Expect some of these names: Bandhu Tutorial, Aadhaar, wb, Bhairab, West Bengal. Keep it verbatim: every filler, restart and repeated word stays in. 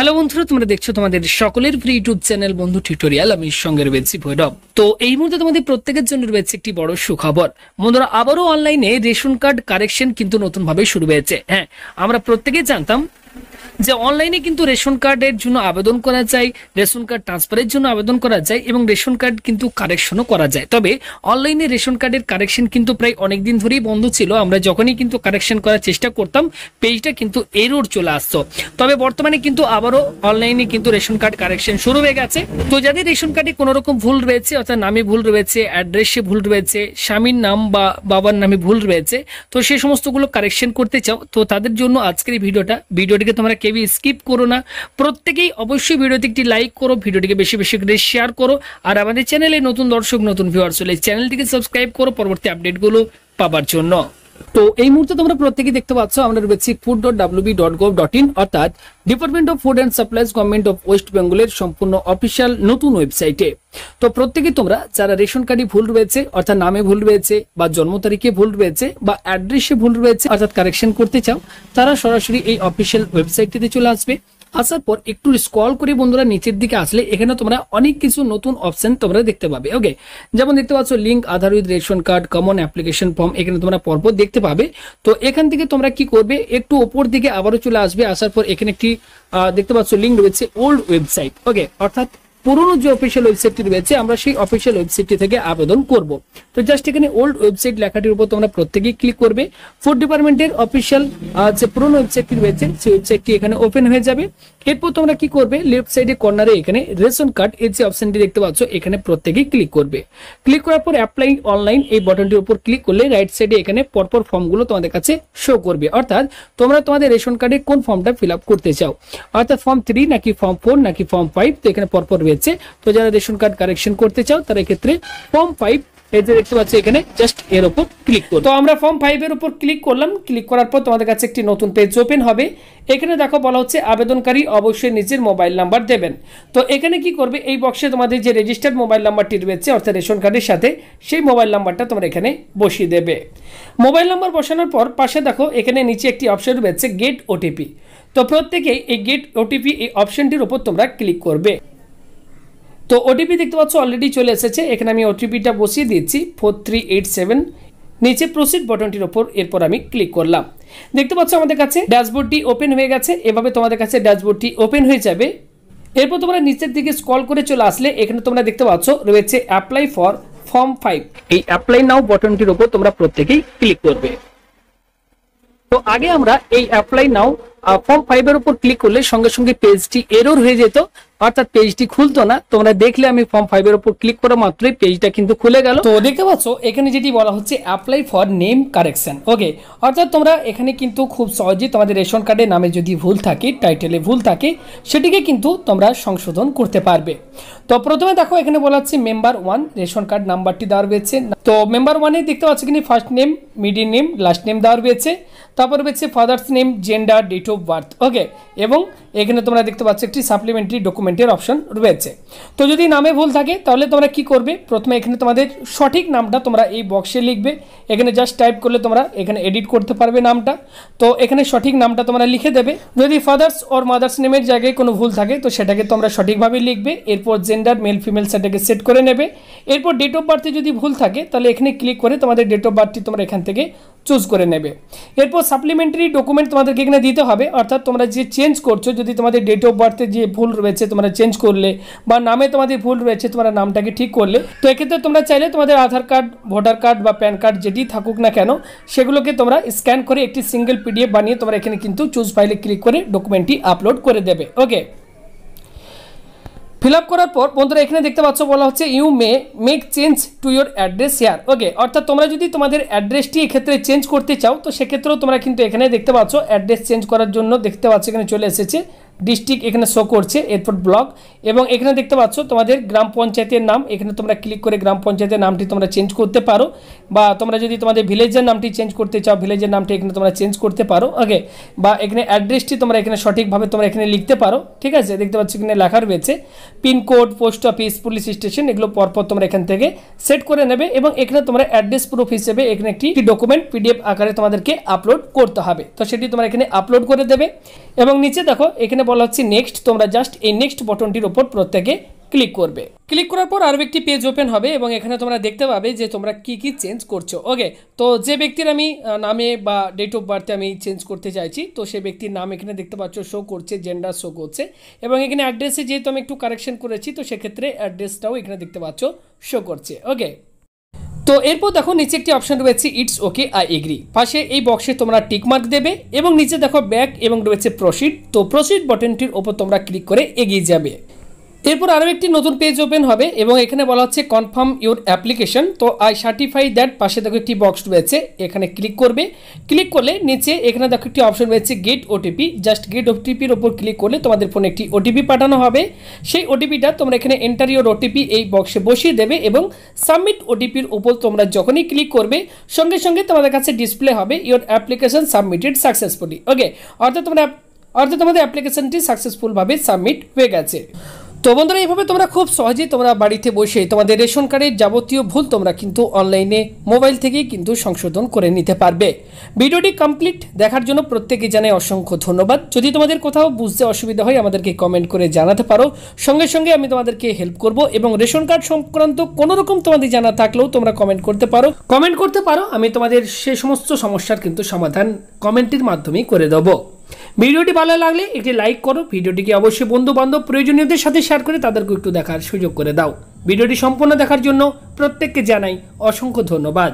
Hello বন্ধুরা, তোমরা দেখছো তোমাদের সকলের ফ্রি ইউটিউব চ্যানেল বন্ধু টিউটোরিয়াল। আমি সঙ্গে রয়েছি ভৈরব। তো এই মুহূর্তে তোমাদের প্রত্যেকের জন্য রয়েছে একটি বড় সুখবর। বন্ধুরা, আবারও অনলাইনে রেশন কার্ড কারেকশন কিন্তু নতুন ভাবে শুরু হয়েছে। হ্যাঁ, আমরা প্রত্যেকেই জানতাম যে অনলাইনে কিন্তু রেশন কার্ডের জন্য আবেদন করা যায়, রেশন কার্ড ট্রান্সফারের জন্য আবেদন করা যায় এবং রেশন কার্ড কিন্তু কারেকশনও করা যায়। তবে অনলাইনে রেশন কার্ডের কারেকশন কিন্তু প্রায় অনেক দিন ধরেই বন্ধ ছিল। আমরা যখনই কিন্তু কারেকশন করার চেষ্টা করতাম, পেজটা কিন্তু এরর চলে আসতো। তবে বর্তমানে কিন্তু আবারও অনলাইনে কিন্তু রেশন কার্ড কারেকশন শুরু হয়ে গেছে। তো যাদের রেশন কার্ডে কোনো রকম ভুল রয়েছে, অর্থাৎ নামে ভুল রয়েছে, অ্যাড্রেসে ভুল রয়েছে, স্বামীর নাম বা বাবার নামে ভুল রয়েছে, তো সেই সমস্তগুলো কারেকশন করতে চাও, তো তাদের জন্য আজকের এই ভিডিওটা ভিডিওটিকে তোমরা কেবি স্কিপ করো না। প্রত্যেকেই অবশ্যই ভিডিওতে একটি লাইক করো, ভিডিওটিকে বেশি বেশি করে শেয়ার করো। আর আমাদের চ্যানেলে নতুন দর্শক, নতুন ভিউয়ার্স হলে চ্যানেলটিকে সাবস্ক্রাইব করো পরবর্তী আপডেটগুলো পাওয়ার জন্য। তো এই মুহূর্তে তোমরা প্রত্যেকেই দেখতে পাচ্ছ আমরা রয়েছি food dot WB dot gov dot in, অর্থাৎ department of food and supplies government of West বেঙ্গলের সম্পূর্ণ অফিসিয়াল নতুন ওয়েবসাইটে। তো প্রত্যেকেই তোমরা যারা রেশন কার্ডে ভুল রয়েছে, অর্থাৎ নামে ভুল রয়েছে বা জন্ম তারিখে ভুল রয়েছে বা অ্যাড্রেসে ভুল রয়েছে, অর্থাৎ কারেকশন করতে চাও, তারা সরাসরি এই অফিসিয়াল ওয়েবসাইটটিতে চলে আসবে। আসার পর একটু স্ক্রল করে বন্ধুরা নিচের দিকে আসলে এখানে তোমরা অনেক কিছু নতুন অপশন তোমরা দেখতে পাবে। ওকে, যেমন দেখতে পাচ্ছ link Aadhaar with ration card, common application form, এখানে তোমরা পরপর দেখতে পাবে। তো এখান থেকে তোমরা কি করবে, একটু ওপর দিকে আবারও চলে আসবে। আসার পর এখানে একটি দেখতে পাচ্ছ লিঙ্ক রয়েছে ওল্ড ওয়েবসাইট। ওকে, অর্থাৎ পুরনো যে অফিসিয়াল ওয়েবসাইটটি রয়েছে আমরা সেই অফিসিয়াল ওয়েবসাইটটি থেকে আবেদন করব। তো জাস্ট এখানে ওল্ড ওয়েবসাইট লেখাটির উপর তোমরা প্রত্যেকেই ক্লিক করবে। ফুড ডিপার্টমেন্টের অফিসিয়াল যে পুরনো ওয়েবসাইটটি রয়েছে সেই ওয়েবসাইটটি এখানে ওপেন হয়ে যাবে। এরপর তোমরা কি করবে, লেফট সাইডে কর্নারে এখানে রেশন কার্ড এই যে অপশনটি দেখতে পাচ্ছ এখানে প্রত্যেকেই ক্লিক করবে। ক্লিক করার পর অ্যাপ্লাই অনলাইন এই বাটনটির উপর ক্লিক করলে রাইট সাইডে এখানে পরপর ফর্মগুলো তোমাদের কাছে শো করবে, অর্থাৎ তোমরা তোমাদের রেশন কার্ডে কোন ফর্মটা ফিল আপ করতে চাও, অর্থাৎ ফর্ম থ্রি নাকি ফর্ম ফোর নাকি ফর্ম ফাইভ। তো এখানে পরপর রয়েছে। তো যারা রেশন কার্ড কারেকশন করতে চাও তারা ক্ষেত্রে ফর্ম ফাইভ এই যে দেখতে পাচ্ছ এখানে জাস্ট এর উপর ক্লিক করো। তো আমরা ফর্ম ফাইভ এর উপর ক্লিক করলাম। ক্লিক করার পর তোমাদের কাছে একটি নতুন পেজ ওপেন হবে। এখানে দেখো বলা হচ্ছে আবেদনকারী অবশ্যই নিজের মোবাইল নাম্বার দেবেন। তো এখানে কি করবে, এই বক্সে তোমাদের যে রেজিস্টার্ড মোবাইল নাম্বারটি রয়েছে অর্থাৎ রেশন কার্ডের সাথে, সেই মোবাইল নাম্বারটা তোমরা এখানে বসিয়ে দেবে। মোবাইল নাম্বার বসানোর পর পাশে দেখো এখানে নিচে একটি অপশন রয়েছে গেট ওটিপি। তো প্রত্যেকেই এই গেট ওটিপি এই অপশনটির উপর তোমরা ক্লিক করবে। তো ওটিপি দেখতে পাচ্ছ অলরেডি চলে এসেছে। এখানে আমি ওটিপিটা বসিয়ে দিচ্ছি ফোর থ্রি এইট সেভেন, নিচে প্রসিড বাটনটির ওপর এরপর আমি ক্লিক করলাম। দেখতে পাচ্ছ আমাদের কাছে ড্যাশবোর্ডটি ওপেন হয়ে গেছে। এভাবে তোমাদের কাছে ড্যাশবোর্ডটি ওপেন হয়ে যাবে। এরপর তোমরা নিচের দিকে স্ক্রল করে চলে আসলে এখানে তোমরা দেখতে পাচ্ছ রয়েছে অ্যাপ্লাই ফর ফর্ম ফাইভ, এই অ্যাপ্লাই নাও বাটনটির ওপর তোমরা প্রত্যেকেই ক্লিক করবে। তো আগে আমরা এই অ্যাপ্লাই নাও ফর্ম ফাইভ এর উপর ক্লিক করলে সঙ্গে সঙ্গে পেজটি এরর হয়ে যেত, অর্থাৎ পেজটি খুলতো না। তোমরা দেখলে আমি ফর্ম ফাইভ এর উপর ক্লিক করা মাত্রই পেজটা কিন্তু খুলে গেল। তো দেখতে পাচ্ছ এখানে যেটি বলা হচ্ছে apply for name correction. Okay, অর্থাৎ তোমরা এখানে কিন্তু খুব সহজে তোমাদের রেশন কার্ডে নামে যদি ভুল থাকে, টাইটেলে ভুল থাকে, সেটিকে কিন্তু তোমরা সংশোধন করতে পারবে। তো প্রথমে দেখো এখানে বলা হচ্ছে মেম্বার ওয়ান রেশন কার্ড নাম্বারটি দেওয়া রয়েছে। তো মেম্বার ওয়ানে দেখতে পাচ্ছ কিন্তু first name, middle name, last name দেওয়া রয়েছে। তারপর রয়েছে father's name, gender, date of birth. Okay, এবং এখানে তোমরা দেখতে পাচ্ছ একটি সাপ্লিমেন্টারি ডকুমেন্টের অপশন রয়েছে। তো যদি নামে ভুল থাকে তাহলে তোমরা কি করবে, প্রথমে এখানে তোমাদের সঠিক নামটা তোমরা এই বক্সে লিখবে। এখানে জাস্ট টাইপ করলে তোমরা এখানে এডিট করতে পারবে নামটা। তো এখানে সঠিক নামটা তোমরা লিখে দেবে। যদি ফাদার্স ওর মাদার্স নেমের জায়গায় কোনো ভুল থাকে তো সেটাকে তোমরা সঠিকভাবে লিখবে। এরপর জেন্ডার, মেল ফিমেল সেটাকে সেট করে নেবে। এরপর ডেট অফ বার্থে যদি ভুল থাকে তাহলে এখানে ক্লিক করে তোমাদের ডেট অফ বার্থটি তোমরা এখান থেকে চুজ করে নেবে। এরপর সাপ্লিমেন্টারি ডকুমেন্ট তোমাদেরকে এখানে দিতে হবে, অর্থাৎ তোমরা যে চেঞ্জ করছো, যদি তোমাদের ডেট অফ বার্থে যে ভুল রয়েছে তোমরা চেঞ্জ করলে বা নামে তোমাদের ভুল রয়েছে তোমরা নামটাকে ঠিক করলে, তো এক্ষেত্রে তোমরা চাইলে তোমাদের আধার কার্ড, ভোটার কার্ড বা প্যান কার্ড যেটি থাকুক না কেন সেগুলোকে তোমরা স্ক্যান করে একটি সিঙ্গেল পিডিএফ বানিয়ে তোমরা এখানে কিন্তু চুজ ফাইলে ক্লিক করে ডকুমেন্টটি আপলোড করে দেবে। ওকে, ফিল আপ করার পর বন্ধুরা এখানে দেখতে পাচ্ছ বলা হচ্ছে you may make change to your address here. Okay, অর্থাৎ তোমরা যদি তোমাদের অ্যাড্রেসটি এক্ষেত্রে চেঞ্জ করতে চাও তো সেক্ষেত্রেও তোমরা কিন্তু এখানে দেখতে পাচ্ছ অ্যাড্রেস চেঞ্জ করার জন্য দেখতে পাচ্ছ এখানে চলে এসেছে ডিস্ট্রিক্ট, এখানে শো করছে, এরপর ব্লক, এবং এখানে দেখতে পাচ্ছ তোমাদের গ্রাম পঞ্চায়েতের নাম। এখানে তোমরা ক্লিক করে গ্রাম পঞ্চায়েতের নামটি তোমরা চেঞ্জ করতে পারো, বা তোমরা যদি তোমাদের ভিলেজের নামটি চেঞ্জ করতে চাও ভিলেজের নামটি এখানে তোমরা চেঞ্জ করতে পারো। ওকে, বা এখানে অ্যাড্রেসটি তোমরা এখানে সঠিকভাবে তোমরা এখানে লিখতে পারো। ঠিক আছে, দেখতে পাচ্ছ এখানে লেখা রয়েছে pin code, post office, police station, এগুলো পরপর তোমরা এখান থেকে সেট করে নেবে। এবং এখানে তোমরা অ্যাড্রেস প্রুফ হিসেবে এখানে একটি ডকুমেন্ট পিডিএফ আকারে তোমাদেরকে আপলোড করতে হবে। তো সেটি তোমরা এখানে আপলোড করে দেবে। এবং নিচে দেখো এখানে বলা হচ্ছে নেক্সট, তোমরা জাস্ট এই নেক্সট বটনটির উপর প্রত্যেকে ক্লিক করবে। ক্লিক করার পর আরও একটি পেজ ওপেন হবে এবং এখানে তোমরা দেখতে পাবে যে তোমরা কি কি চেঞ্জ করছো। ওকে, তো যে ব্যক্তির আমি নামে বা ডেট অফ বার্থে আমি চেঞ্জ করতে চাইছি, তো সেই ব্যক্তির নাম এখানে দেখতে পাচ্ছ শো করছে, জেন্ডার শো করছে, এবং এখানে অ্যাড্রেসে যেহেতু আমি একটু কারেকশন করেছি তো সেক্ষেত্রে অ্যাড্রেসটাও এখানে দেখতে পাচ্ছ শো করছে। ওকে, তো এরপর দেখো নিচে একটি অপশন রয়েছে ইটস ওকে আই এগ্রি, পাশে এই বক্সে তোমরা টিকমার্ক দেবে এবং নিচে দেখো ব্যাক এবং রয়েছে প্রসিড, তো প্রসিড বাটনটির ওপর তোমরা ক্লিক করে এগিয়ে যাবে। এরপর আরও একটি নতুন পেজ ওপেন হবে এবং এখানে বলা হচ্ছে কনফার্ম ইউর অ্যাপ্লিকেশন, তো আই সার্টিফাই দ্যাট, পাশে দেখো একটি বক্স রয়েছে, এখানে ক্লিক করবে। ক্লিক করলে নিচে এখানে দেখো একটি অপশন রয়েছে গেট ওটিপি, জাস্ট গেট ওটিপির ওপর ক্লিক করলে তোমাদের ফোনে একটি ওটিপি পাঠানো হবে, সেই ওটিপিটা তোমরা এখানে এন্টার ইউর ওটিপি এই বক্সে বসিয়ে দেবে এবং সাবমিট ওটিপির ওপর তোমরা যখনই ক্লিক করবে সঙ্গে সঙ্গে তোমাদের কাছে ডিসপ্লে হবে your application submitted successfully. Okay, অর্থাৎ তোমরা অর্থাৎ তোমাদের অ্যাপ্লিকেশনটি সাকসেসফুলভাবে সাবমিট হয়ে গেছে। তো বন্ধুরা, এইভাবে তোমরা খুব সহজেই তোমরা বাড়িতে বসে তোমাদের রেশন কার্ডের যাবতীয় ভুল তোমরা কিন্তু অনলাইনে মোবাইল থেকেই কিন্তু সংশোধন করে নিতে পারবে। ভিডিওটি কমপ্লিট দেখার জন্য প্রত্যেকে জানাই অসংখ্য ধন্যবাদ। যদি তোমাদের কোথাও বুঝতে অসুবিধা হয় আমাদেরকে কমেন্ট করে জানাতে পারো, সঙ্গে সঙ্গে আমি তোমাদেরকে হেল্প করব, এবং রেশন কার্ড সংক্রান্ত কোনো রকম তোমাদের জানা থাকলেও তোমরা কমেন্ট করতে পারো কমেন্ট করতে পারো আমি তোমাদের সে সমস্ত সমস্যার কিন্তু সমাধান কমেন্টের মাধ্যমেই করে দেবো। ভিডিওটি ভালো লাগলে একটি লাইক করো, ভিডিওটিকে অবশ্যই বন্ধু বান্ধব প্রয়োজনীয়দের সাথে শেয়ার করে তাদেরকে একটু দেখার সুযোগ করে দাও। ভিডিওটি সম্পূর্ণ দেখার জন্য প্রত্যেককে জানাই অসংখ্য ধন্যবাদ।